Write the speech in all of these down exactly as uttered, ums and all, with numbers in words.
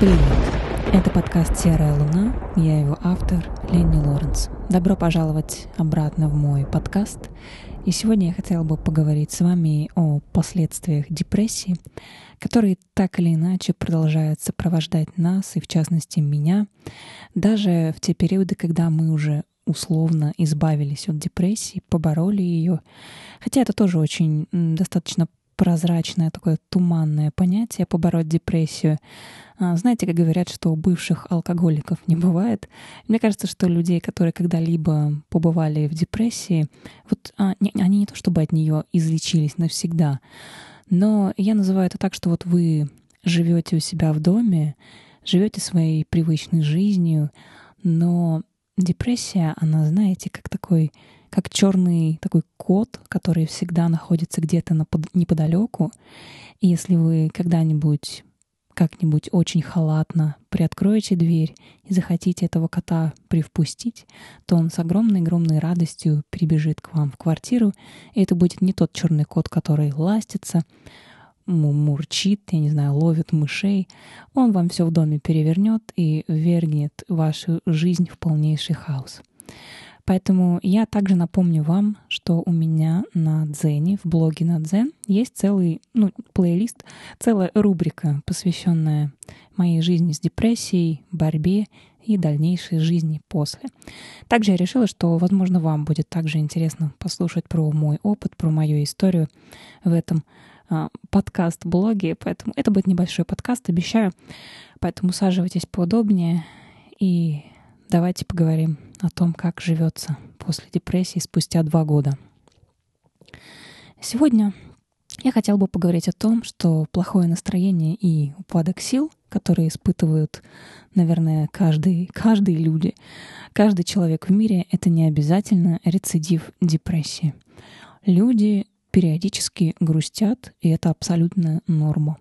Привет! Это подкаст «Серая Луна», я его автор Ленни Лоренц. Добро пожаловать обратно в мой подкаст. И сегодня я хотела бы поговорить с вами о последствиях депрессии, которые так или иначе продолжают сопровождать нас и, в частности, меня, даже в те периоды, когда мы уже условно избавились от депрессии, побороли ее. Хотя это тоже очень достаточно прозрачное, такое туманное понятие «побороть депрессию». Знаете, как говорят, что бывших алкоголиков не бывает. Мне кажется, что людей, которые когда-либо побывали в депрессии, вот они не то чтобы от нее излечились навсегда, но я называю это так, что вот вы живете у себя в доме, живете своей привычной жизнью, но депрессия, она, знаете, как такой, как черный такой кот, который всегда находится где-то неподалеку. И если вы когда-нибудь, как-нибудь очень халатно приоткроете дверь и захотите этого кота привпустить, то он с огромной-огромной радостью прибежит к вам в квартиру. И это будет не тот черный кот, который ластится, мурчит, я не знаю, ловит мышей, он вам все в доме перевернет и вергнет вашу жизнь в полнейший хаос. Поэтому я также напомню вам, что у меня на Дзене, в блоге на Дзен, есть целый ну, плейлист, целая рубрика, посвященная моей жизни с депрессией, борьбе и дальнейшей жизни после. Также я решила, что, возможно, вам будет также интересно послушать про мой опыт, про мою историю в этом подкаст-блоге, поэтому это будет небольшой подкаст, обещаю. Поэтому усаживайтесь поудобнее и давайте поговорим о том, как живется после депрессии спустя два года. Сегодня я хотела бы поговорить о том, что плохое настроение и упадок сил, которые испытывают, наверное, каждый, каждый люди, каждый человек в мире, это не обязательно рецидив депрессии. Люди периодически грустят, и это абсолютная норма.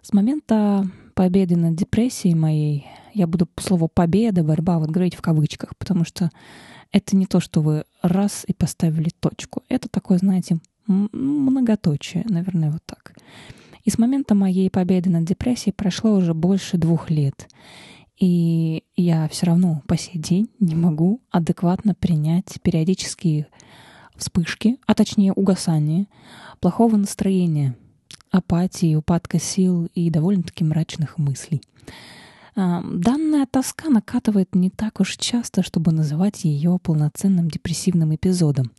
С момента победы над депрессией моей, я буду слово «победа», «борьба» вот говорить в кавычках, потому что это не то, что вы раз и поставили точку. Это такое, знаете, многоточие, наверное, вот так. И с момента моей победы над депрессией прошло уже больше двух лет. И я все равно по сей день не могу адекватно принять периодические вспышки, а точнее угасание, плохого настроения, апатии, упадка сил и довольно-таки мрачных мыслей. Данная тоска накатывает не так уж часто, чтобы называть ее полноценным депрессивным эпизодом,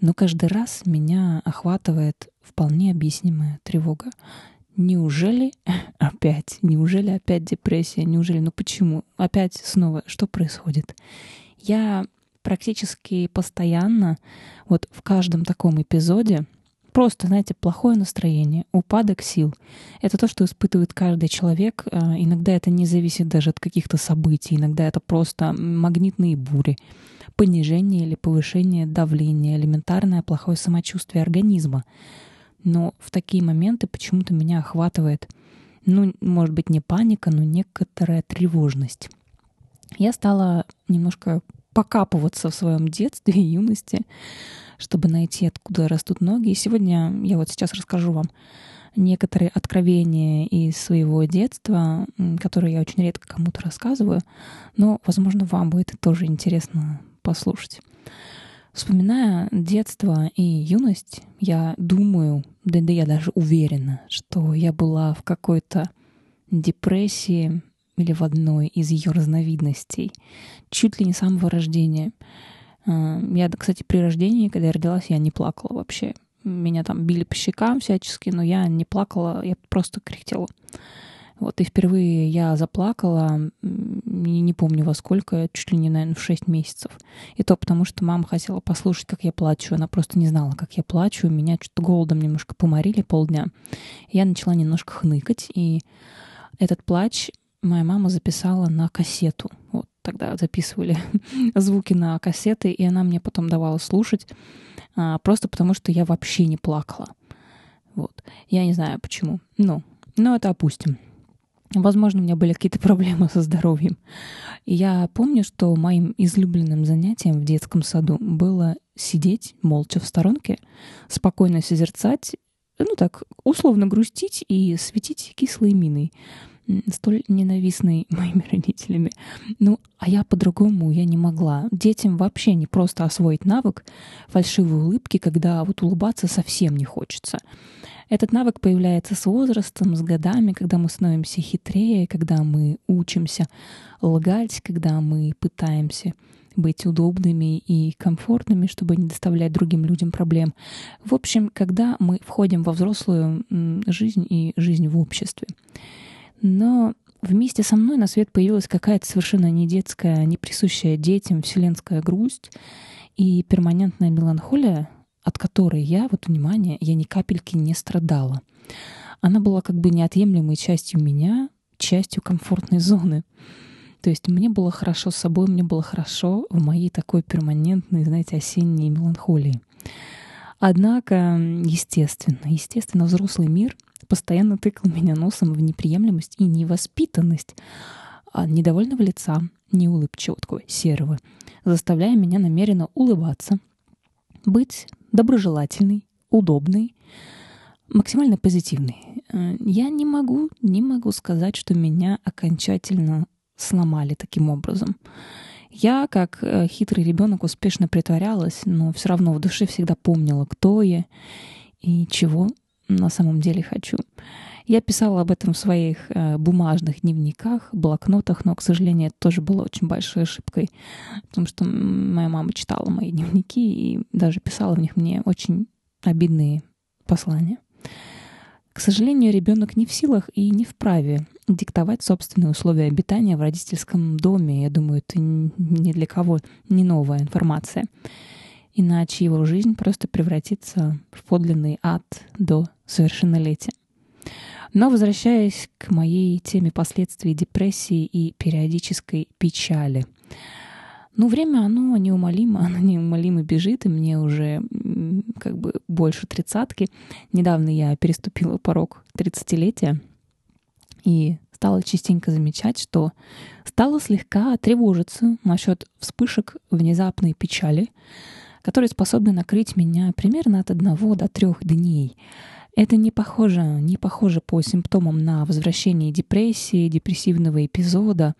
но каждый раз меня охватывает вполне объяснимая тревога. Неужели опять? Неужели опять депрессия? Неужели? Ну почему? Опять снова? Что происходит? Я практически постоянно, вот в каждом таком эпизоде, просто, знаете, плохое настроение, упадок сил. Это то, что испытывает каждый человек. Иногда это не зависит даже от каких-то событий. Иногда это просто магнитные бури, понижение или повышение давления, элементарное плохое самочувствие организма. Но в такие моменты почему-то меня охватывает, ну, может быть, не паника, но некоторая тревожность. Я стала немножко покапываться в своем детстве и юности, чтобы найти, откуда растут ноги. И сегодня я вот сейчас расскажу вам некоторые откровения из своего детства, которые я очень редко кому-то рассказываю, но, возможно, вам будет тоже интересно послушать. Вспоминая детство и юность, я думаю, да, да я даже уверена, что я была в какой-то депрессии или в одной из ее разновидностей, чуть ли не с самого рождения. Я, кстати, при рождении, когда я родилась, я не плакала вообще. Меня там били по щекам всячески, но я не плакала, я просто кряхтела. Вот, и впервые я заплакала, не помню во сколько, чуть ли не, наверное, в шесть месяцев. И то потому, что мама хотела послушать, как я плачу. Она просто не знала, как я плачу. Меня что-то голодом немножко поморили полдня. Я начала немножко хныкать, и этот плач моя мама записала на кассету. Вот тогда записывали звуки на кассеты, и она мне потом давала слушать, просто потому, что я вообще не плакала. Вот. Я не знаю, почему. Ну, но это опустим. Возможно, у меня были какие-то проблемы со здоровьем. Я помню, что моим излюбленным занятием в детском саду было сидеть молча в сторонке, спокойно созерцать, ну так, условно грустить и светить кислой миной. столь ненавистный моими родителями. Ну, а я по-другому, я не могла. Детям вообще не просто освоить навык фальшивой улыбки, когда вот улыбаться совсем не хочется. Этот навык появляется с возрастом, с годами, когда мы становимся хитрее, когда мы учимся лгать, когда мы пытаемся быть удобными и комфортными, чтобы не доставлять другим людям проблем. В общем, когда мы входим во взрослую жизнь и жизнь в обществе. Но вместе со мной на свет появилась какая-то совершенно не детская, не присущая детям вселенская грусть и перманентная меланхолия, от которой я, вот внимание, я ни капельки не страдала. Она была как бы неотъемлемой частью меня, частью комфортной зоны. То есть мне было хорошо с собой, мне было хорошо в моей такой перманентной, знаете, осенней меланхолии. Однако, естественно, естественно, взрослый мир постоянно тыкал меня носом в неприемлемость и невоспитанность недовольного лица, неулыбчивого, серого, заставляя меня намеренно улыбаться, быть доброжелательной, удобной, максимально позитивной. Я не могу, не могу сказать, что меня окончательно сломали таким образом. Я, как хитрый ребенок, успешно притворялась, но все равно в душе всегда помнила, кто я и чего на самом деле хочу. Я писала об этом в своих бумажных дневниках, блокнотах, но, к сожалению, это тоже было очень большой ошибкой, потому что моя мама читала мои дневники и даже писала в них мне очень обидные послания. К сожалению, ребенок не в силах и не вправе диктовать собственные условия обитания в родительском доме. Я думаю, это ни для кого не новая информация. Иначе его жизнь просто превратится в подлинный ад до совершеннолетия. Но, возвращаясь к моей теме последствий депрессии и периодической печали. Ну, время, оно неумолимо, оно неумолимо бежит, и мне уже как бы больше тридцатки. Недавно я переступила порог тридцатилетия и стала частенько замечать, что стала слегка тревожиться насчет вспышек внезапной печали, которые способны накрыть меня примерно от одного до трех дней. Это не похоже, не похоже по симптомам на возвращение депрессии, депрессивного эпизода,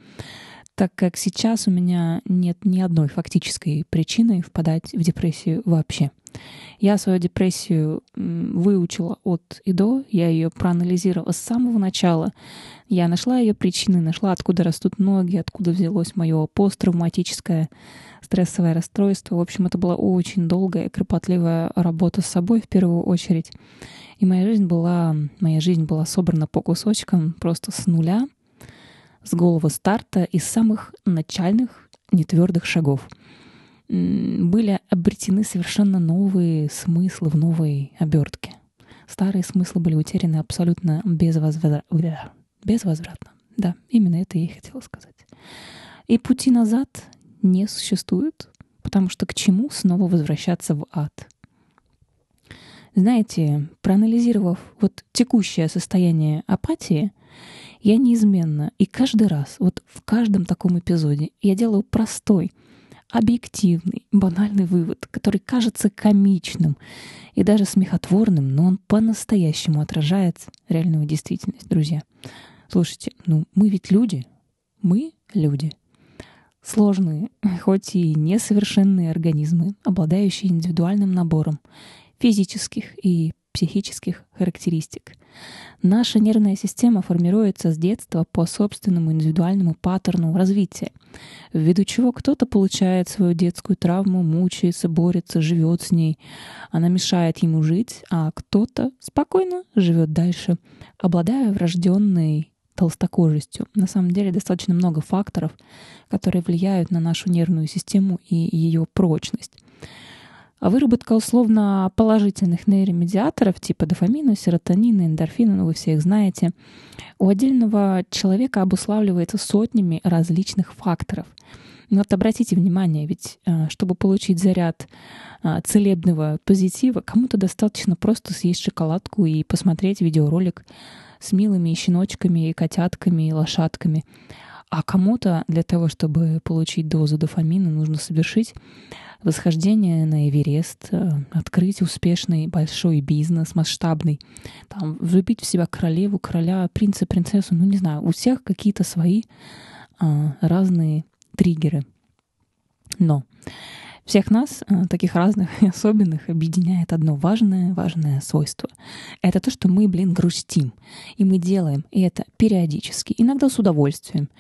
так как сейчас у меня нет ни одной фактической причины впадать в депрессию вообще. Я свою депрессию выучила от и до, я ее проанализировала с самого начала. Я нашла ее причины, нашла, откуда растут ноги, откуда взялось мое посттравматическое стрессовое расстройство. В общем, это была очень долгая и кропотливая работа с собой в первую очередь. И моя жизнь была, моя жизнь была собрана по кусочкам просто с нуля, с голого старта, из самых начальных нетвердых шагов. Были обретены совершенно новые смыслы в новой обертке. Старые смыслы были утеряны абсолютно безвозвратно. Безвозвратно. Да, именно это я и хотела сказать. И пути назад не существует, потому что к чему снова возвращаться в ад? Знаете, проанализировав вот текущее состояние апатии, я неизменно и каждый раз, вот в каждом таком эпизоде, я делаю простой, объективный, банальный вывод, который кажется комичным и даже смехотворным, но он по-настоящему отражает реальную действительность, друзья. Слушайте, ну мы ведь люди, мы люди. Сложные, хоть и несовершенные организмы, обладающие индивидуальным набором физических и психических характеристик. Наша нервная система формируется с детства по собственному индивидуальному паттерну развития, ввиду чего кто-то получает свою детскую травму, мучается, борется, живет с ней. Она мешает ему жить, а кто-то спокойно живет дальше, обладая врожденной толстокожестью. На самом деле достаточно много факторов, которые влияют на нашу нервную систему и ее прочность. Выработка условно положительных нейромедиаторов типа дофамина, серотонина, эндорфина, ну вы все их знаете, у отдельного человека обуславливается сотнями различных факторов. Но вот обратите внимание, ведь чтобы получить заряд целебного позитива, кому-то достаточно просто съесть шоколадку и посмотреть видеоролик с милыми щеночками, и котятками, и лошадками. А кому-то для того, чтобы получить дозу дофамина, нужно совершить восхождение на Эверест, открыть успешный большой бизнес, масштабный, там, влюбить в себя королеву, короля, принца, принцессу, ну не знаю, у всех какие-то свои а, разные триггеры. Но всех нас, таких разных и особенных, объединяет одно важное, важное свойство. Это то, что мы, блин, грустим. И мы делаем это периодически. Иногда с удовольствием,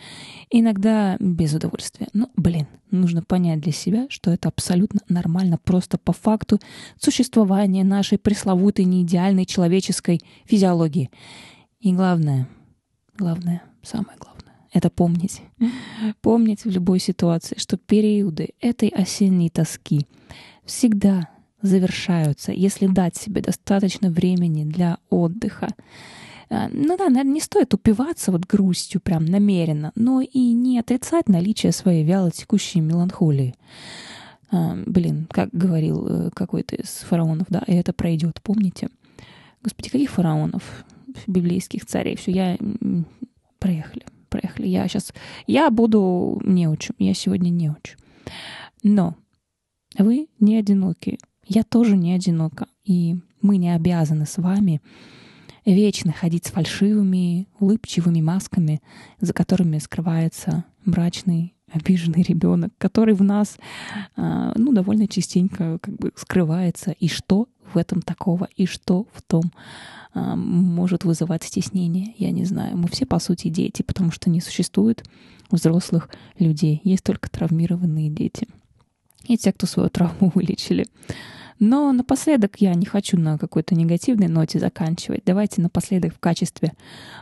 иногда без удовольствия. Но, блин, нужно понять для себя, что это абсолютно нормально. Просто по факту существования нашей пресловутой, неидеальной человеческой физиологии. И главное, главное, самое главное. Это помнить. Помнить в любой ситуации, что периоды этой осенней тоски всегда завершаются, если дать себе достаточно времени для отдыха. Ну да, наверное, не стоит упиваться вот грустью прям намеренно, но и не отрицать наличие своей вялотекущей меланхолии. Блин, как говорил какой-то из фараонов, да, и это пройдет, помните? Господи, каких фараонов? Библейских царей. Все, я... Проехали. проехали. Я сейчас... Я буду не учу. Я сегодня не учу. Но вы не одиноки. Я тоже не одинока. И мы не обязаны с вами вечно ходить с фальшивыми, улыбчивыми масками, за которыми скрывается мрачный, обиженный ребенок, который в нас, ну, довольно частенько как бы скрывается. И что в этом такого? И что в том может вызывать стеснение? Я не знаю. Мы все, по сути, дети, потому что не существует взрослых людей. Есть только травмированные дети. И те, кто свою травму вылечили. Но напоследок я не хочу на какой-то негативной ноте заканчивать. Давайте напоследок в качестве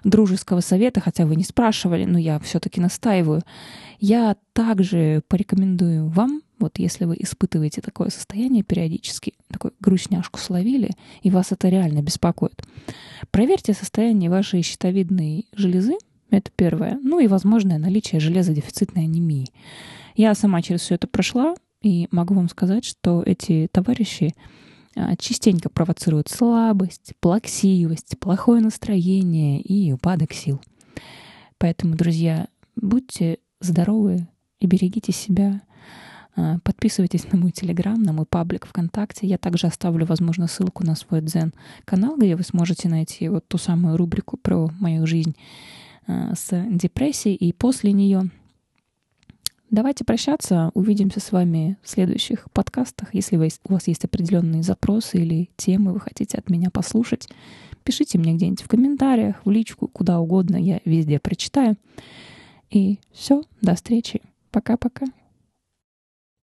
дружеского совета, хотя вы не спрашивали, но я все-таки настаиваю. Я также порекомендую вам, вот если вы испытываете такое состояние периодически, такую грустняшку словили, и вас это реально беспокоит, проверьте состояние вашей щитовидной железы, это первое, ну и возможное наличие железодефицитной анемии. Я сама через все это прошла, и могу вам сказать, что эти товарищи частенько провоцируют слабость, плаксивость, плохое настроение и упадок сил. Поэтому, друзья, будьте здоровы и берегите себя. Подписывайтесь на мой Телеграм, на мой паблик ВКонтакте. Я также оставлю, возможно, ссылку на свой Дзен-канал, где вы сможете найти вот ту самую рубрику про мою жизнь с депрессией и после нее. Давайте прощаться. Увидимся с вами в следующих подкастах. Если у вас есть определенные запросы или темы, вы хотите от меня послушать, пишите мне где-нибудь в комментариях, в личку, куда угодно. Я везде прочитаю. И все. До встречи. Пока-пока.